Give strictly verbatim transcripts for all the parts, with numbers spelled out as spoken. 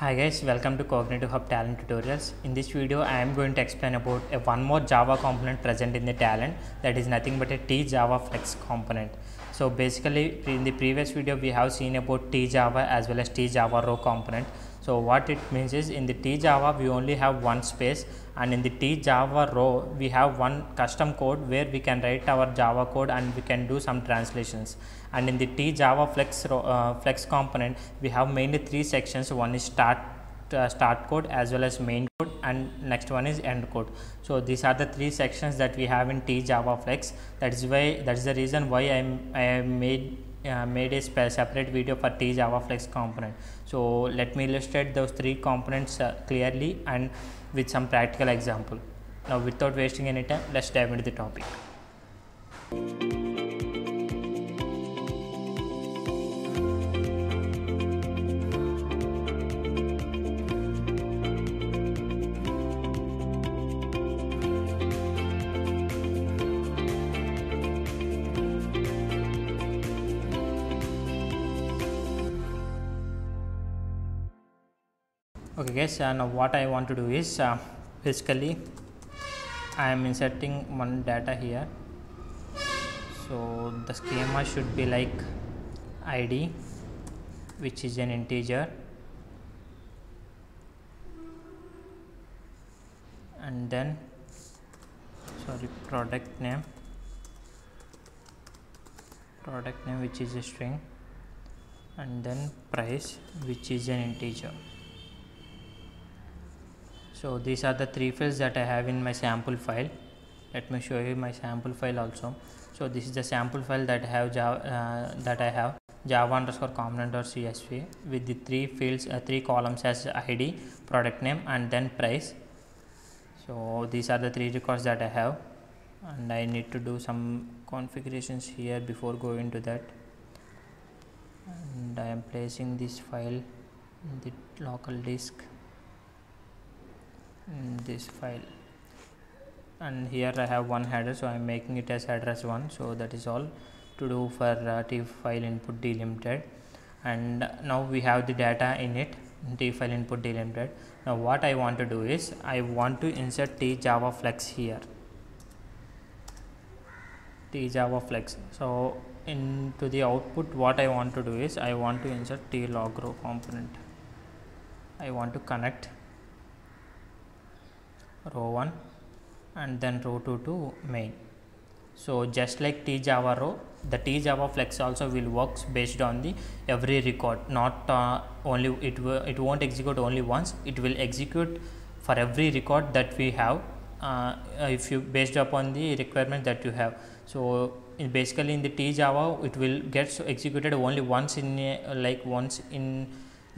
Hi guys, welcome to Cognitive Hub Talend Tutorials. In this video, I am going to explain about a one more Java component present in the Talend, that is nothing but a T Java Flex component. So basically, in the previous video, we have seen about T Java as well as T Java Row component. So what it means is, in the T Java, we only have one space, and in the T Java Row, we have one custom code where we can write our Java code and we can do some translations. And in the T Java Flex uh, Flex component, we have mainly three sections. One is start uh, start code, as well as main code, and next one is end code. So these are the three sections that we have in T Java Flex. That is why that's the reason why I I made uh, made a separate video for T Java Flex component. So let me illustrate those three components uh, clearly and with some practical example. Now, without wasting any time, let's dive into the topic. Okay guys, uh, now what I want to do is uh, basically I am inserting one data here. So the schema should be like I D, which is an integer, and then sorry product name product name which is a string, and then price, which is an integer. So these are the three fields that I have in my sample file. Let me show you my sample file also. So this is the sample file that I have Java, uh, that I have Java underscore component or C S V with the three fields, uh, three columns as I D, product name, and then price. So these are the three records that I have, and I need to do some configurations here before going to that. And I am placing this file in the local disk. In this file, and here I have one header, so I am making it as address one. So that is all to do for uh, T file input delimited, and now we have the data in it, T file input delimited. Now what I want to do is I want to insert T Java Flex here, T Java Flex. So into the output, what I want to do is I want to insert T log row component. I want to connect row one and then row two to main. So just like T Java Row, the T Java Flex also will works based on the every record, not uh, only it it won't execute only once. It will execute for every record that we have, uh, if you based upon the requirement that you have. So in basically in the T Java, it will get executed only once in uh, like once in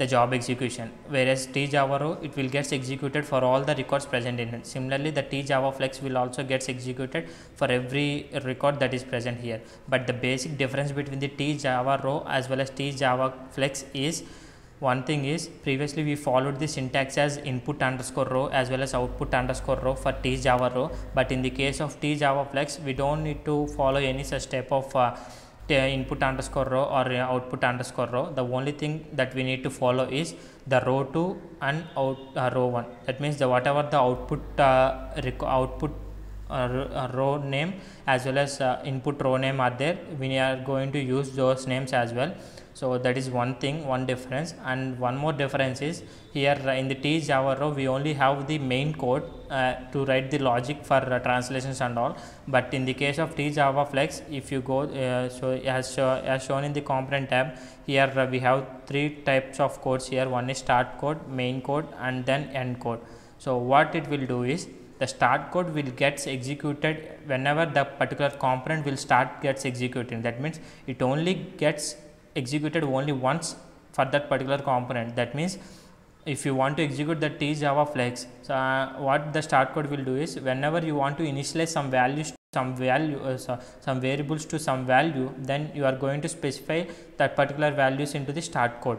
the job execution, whereas T Java Row, it will get executed for all the records present in it. Similarly, the T Java Flex will also get executed for every record that is present here. But the basic difference between the T Java Row as well as T Java Flex is, one thing is, previously we followed the syntax as input underscore row as well as output underscore row for T Java Row, but in the case of T Java Flex, we don't need to follow any such type of uh, input underscore row or output underscore row. The only thing that we need to follow is the row two and out, uh, row one. That means the whatever the output uh, output uh, row name as well as uh, input row name are there, we are going to use those names as well. So that is one thing, one difference. And one more difference is, here in the T Java Row, we only have the main code uh, to write the logic for uh, translations and all. But in the case of T Java Flex, if you go, uh, so as, uh, as shown in the component tab, here uh, we have three types of codes here. One is start code, main code, and then end code. So what it will do is, the start code will gets executed whenever the particular component will start gets executing. That means it only gets executed only once for that particular component. That means if you want to execute the T Java Flex, so uh, what the start code will do is, whenever you want to initialize some values, some value, uh, so some variables to some value, then you are going to specify that particular values into the start code.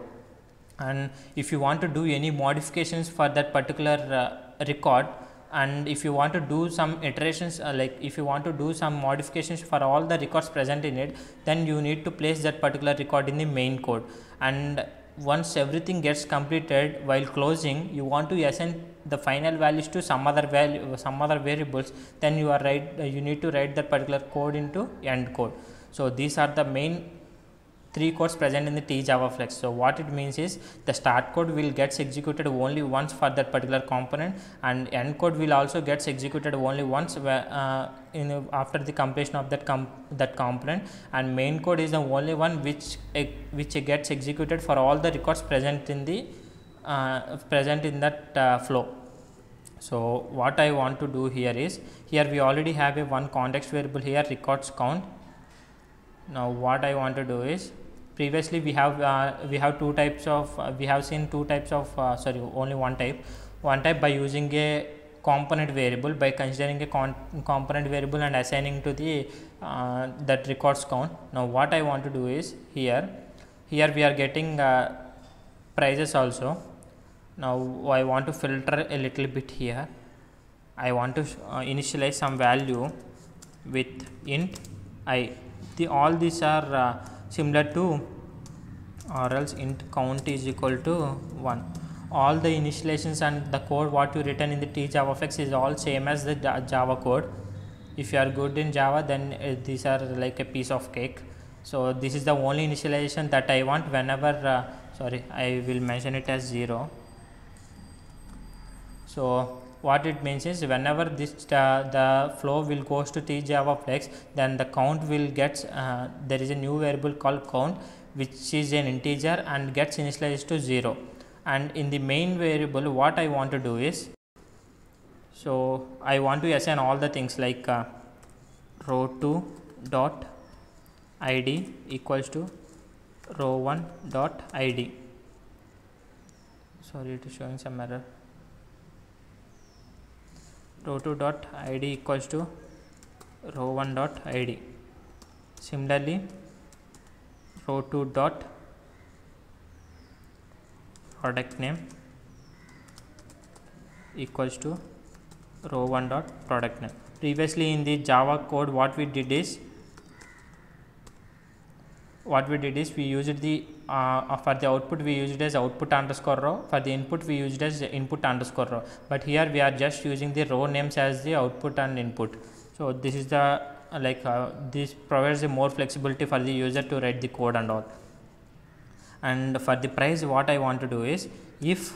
And if you want to do any modifications for that particular uh, record, and if you want to do some iterations, uh, like if you want to do some modifications for all the records present in it, then you need to place that particular record in the main code. And once everything gets completed, while closing you want to assign the final values to some other value, some other variables, then you are right uh, you need to write that particular code into end code. So these are the main three codes present in the tJavaFlex. So what it means is the start code will gets executed only once for that particular component, and end code will also gets executed only once uh, in uh, after the completion of that comp that component, and main code is the only one which uh, which gets executed for all the records present in the uh, present in that uh, flow. So what I want to do here is, here we already have a one context variable here, records count. Now what I want to do is, previously we have uh, we have two types of uh, we have seen two types of uh, sorry only one type one type by using a component variable, by considering a con component variable and assigning to the uh, that records count. Now what I want to do is, here here we are getting uh, prices also. Now I want to filter a little bit here. I want to uh, initialize some value with int I. The all these are uh, similar to, or else int count is equal to one. All the initializations and the code what you written in the tJavaFlex is all same as the Java code. If you are good in Java, then uh, these are like a piece of cake. So this is the only initialization that I want. Whenever uh, sorry I will mention it as zero. So what it means is, whenever this uh, the flow will goes to tJavaFlex, then the count will gets uh, there is a new variable called count, which is an integer and gets initialized to zero. And in the main variable, what I want to do is, so I want to assign all the things like uh, row two dot id equals to row one dot id. Sorry, it is showing some error. Row two dot id equals to row one dot id. Similarly, row two dot product name equals to row one dot product name. Previously in the Java code, what we did is what we did is we used the uh, for the output we used as output underscore row, for the input we used as input underscore row, but here we are just using the row names as the output and input. So this is the like uh, this provides a more flexibility for the user to write the code and all. And for the price, what I want to do is, if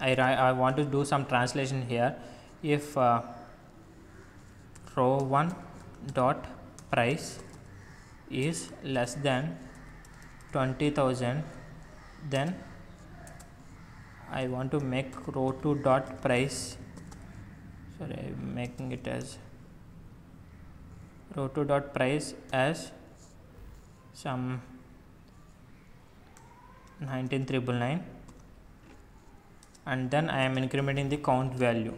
I, I want to do some translation here, if uh, row one dot price is less than twenty thousand, then I want to make row two dot price, sorry I am making it as row two dot price as some nineteen triple nine, and then I am incrementing the count value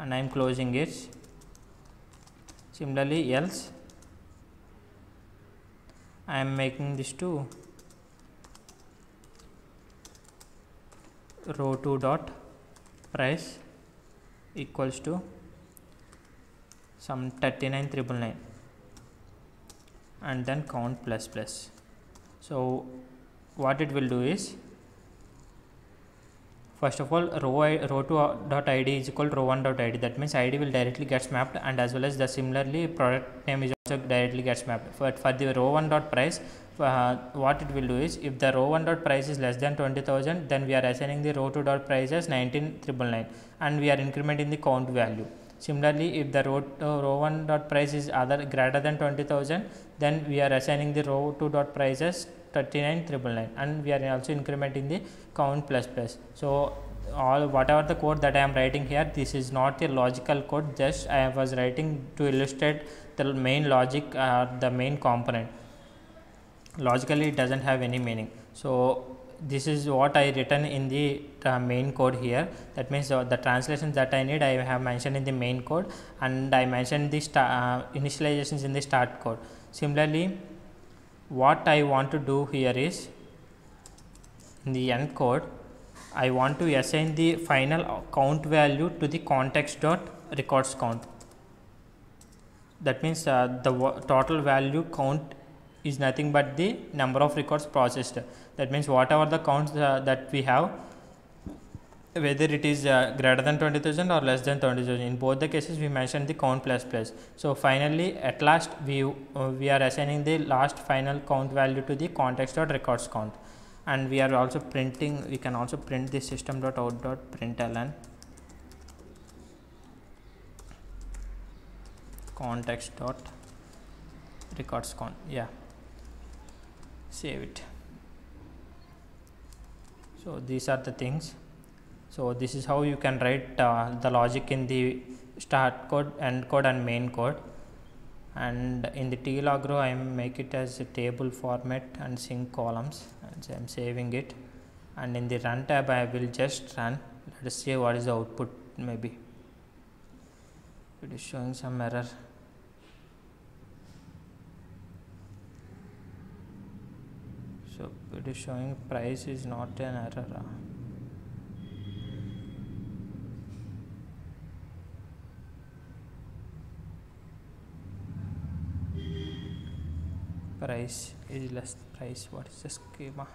and I am closing it. Similarly, else I am making this to row two dot price equals to some thirty-nine triple nine, and then count plus plus. So what it will do is, first of all, row I, row two dot id is equal to row one dot id. That means id will directly gets mapped, and as well as the similarly product name is also directly gets mapped. For for the row one dot price, uh, what it will do is, if the row one dot price is less than twenty thousand, then we are assigning the row two dot price as nineteen triple nine, and we are incrementing the count value. Similarly, if the row uh, row one dot price is other greater than twenty thousand, then we are assigning the row two dot price as thirty-nine triple nine, and we are also incrementing the count plus plus. So all whatever the code that I am writing here, this is not a logical code, just I was writing to illustrate the main logic or uh, the main component. Logically it doesn't have any meaning. So this is what I written in the uh, main code here. That means uh, the translations that I need, I have mentioned in the main code, and I mentioned the uh, initializations in the start code. Similarly, what I want to do here is, in the end code, I want to assign the final count value to the context dot records count. That means uh, the total value count is nothing but the number of records processed. That means whatever the counts uh, that we have, whether it is uh, greater than twenty thousand or less than twenty thousand, in both the cases we mentioned the count plus plus. So finally at last we uh, we are assigning the last final count value to the context.records count, and we are also printing, we can also print the system.out.println context.records count. Yeah, save it. So these are the things. So this is how you can write uh, the logic in the start code, end code and main code. And in the T log row I make it as a table format and sync columns, and so I am saving it. And in the run tab I will just run, let us see what is the output. Maybe it is showing some error. So it is showing price is not an error. Price is less price. What is the schema?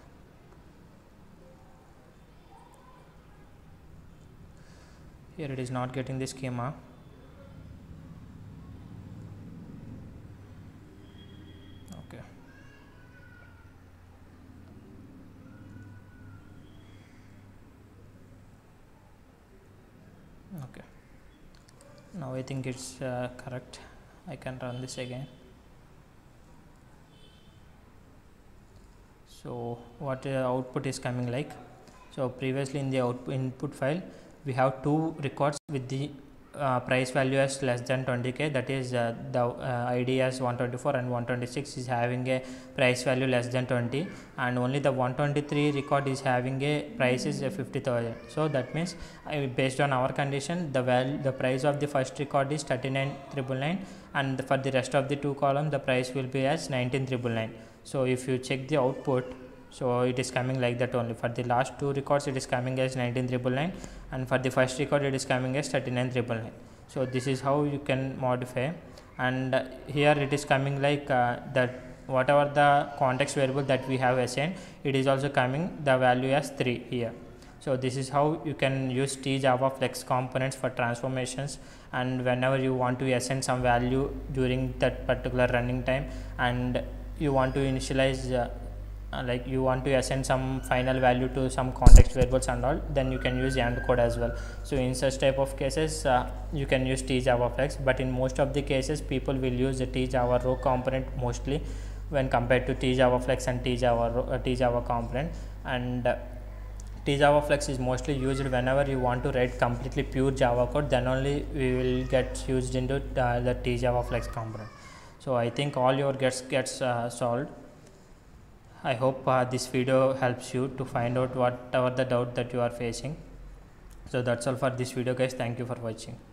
Here it is not getting the schema. Okay. Okay. Now I think it's uh, correct. I can run this again. So what uh, output is coming like? So previously in the output input file we have two records with the uh, price value as less than twenty K, that is uh, the uh, I D as one twenty-four and one twenty-six is having a price value less than twenty, and only the one twenty-three record is having a price is uh, fifty thousand. So that means uh, based on our condition the value, the price of the first record is thirty-nine thousand nine hundred ninety-nine, and for the rest of the two columns the price will be as nineteen thousand nine hundred ninety-nine. So if you check the output, so it is coming like that only. For the last two records it is coming as nineteen thousand nine hundred ninety-nine, and for the first record it is coming as thirty-nine thousand nine hundred ninety-nine. So this is how you can modify. And uh, here it is coming like uh, that whatever the context variable that we have assigned, it is also coming the value as three here. So this is how you can use T Java Flex components for transformations, and whenever you want to assign some value during that particular running time, and you want to initialize uh, uh, like you want to assign some final value to some context variables and all, then you can use end code as well. So in such type of cases uh, you can use tJavaFlex, but in most of the cases people will use the T Java Row component mostly when compared to T JavaFlex and T Java Row, uh, T Java component. And uh, T JavaFlex is mostly used whenever you want to write completely pure Java code, then only we will get used into uh, the T JavaFlex component. So I think all your gets gets uh, solved. I hope uh, this video helps you to find out whatever the doubt that you are facing. So that's all for this video guys. Thank you for watching.